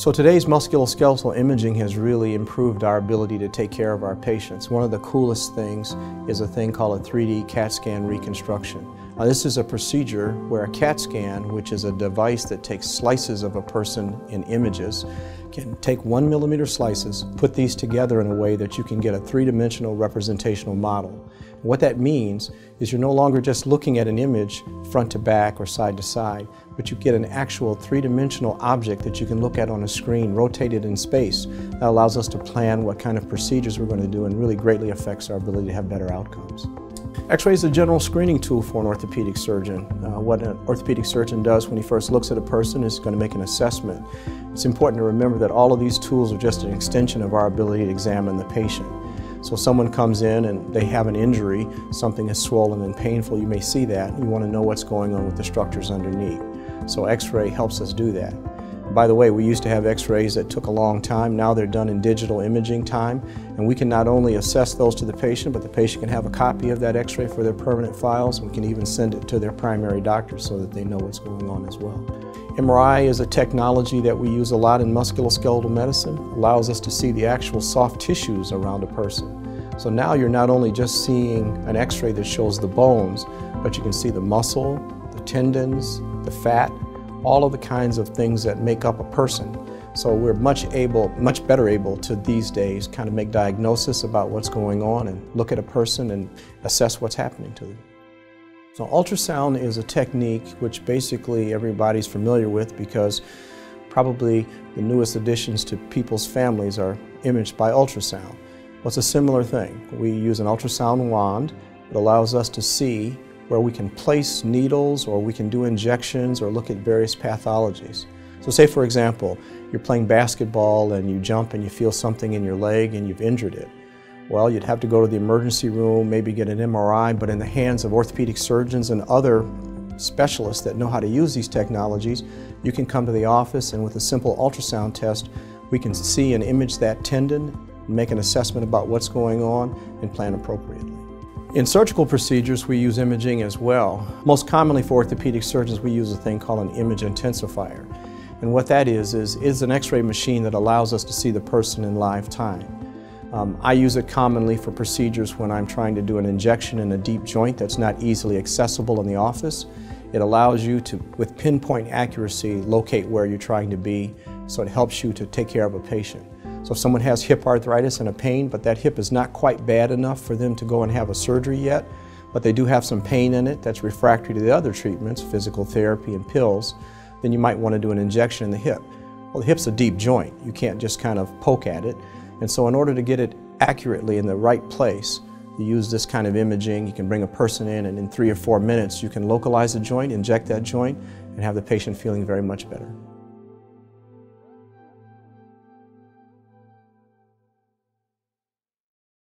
So today's musculoskeletal imaging has really improved our ability to take care of our patients. One of the coolest things is a thing called a 3D CAT scan reconstruction. Now, this is a procedure where a CAT scan, which is a device that takes slices of a person in images, can take 1 millimeter slices, put these together in a way that you can get a three-dimensional representational model. What that means is you're no longer just looking at an image front to back or side to side, but you get an actual three-dimensional object that you can look at on a screen rotated in space. That allows us to plan what kind of procedures we're going to do and really greatly affects our ability to have better outcomes. X-ray is a general screening tool for an orthopedic surgeon. What an orthopedic surgeon does when he first looks at a person is going to make an assessment. It's important to remember that all of these tools are just an extension of our ability to examine the patient. So someone comes in and they have an injury, something is swollen and painful, you may see that. You want to know what's going on with the structures underneath. So X-ray helps us do that. By the way, we used to have X-rays that took a long time. Now they're done in digital imaging time, and we can not only assess those to the patient, but the patient can have a copy of that X-ray for their permanent files. We can even send it to their primary doctor so that they know what's going on as well. MRI is a technology that we use a lot in musculoskeletal medicine. It allows us to see the actual soft tissues around a person. So now you're not only just seeing an X-ray that shows the bones, but you can see the muscle, the tendons, the fat, all of the kinds of things that make up a person. So we're much better able to these days kind of make diagnosis about what's going on and look at a person and assess what's happening to them. So ultrasound is a technique which basically everybody's familiar with because probably the newest additions to people's families are imaged by ultrasound. Well, it's a similar thing. We use an ultrasound wand that allows us to see where we can place needles, or we can do injections, or look at various pathologies. So say, for example, you're playing basketball and you jump and you feel something in your leg and you've injured it. Well, you'd have to go to the emergency room, maybe get an MRI, but in the hands of orthopedic surgeons and other specialists that know how to use these technologies, you can come to the office and with a simple ultrasound test, we can see and image that tendon, make an assessment about what's going on, and plan appropriately. In surgical procedures, we use imaging as well. Most commonly for orthopedic surgeons, we use a thing called an image intensifier. And what that is an X-ray machine that allows us to see the person in live time. I use it commonly for procedures when I'm trying to do an injection in a deep joint that's not easily accessible in the office. It allows you to, with pinpoint accuracy, locate where you're trying to be, so it helps you to take care of a patient. So if someone has hip arthritis and a pain, but that hip is not quite bad enough for them to go and have a surgery yet, but they do have some pain in it that's refractory to the other treatments, physical therapy and pills, then you might want to do an injection in the hip. Well, the hip's a deep joint. You can't just kind of poke at it. And so in order to get it accurately in the right place, you use this kind of imaging. You can bring a person in and in 3 or 4 minutes you can localize the joint, inject that joint, and have the patient feeling very much better.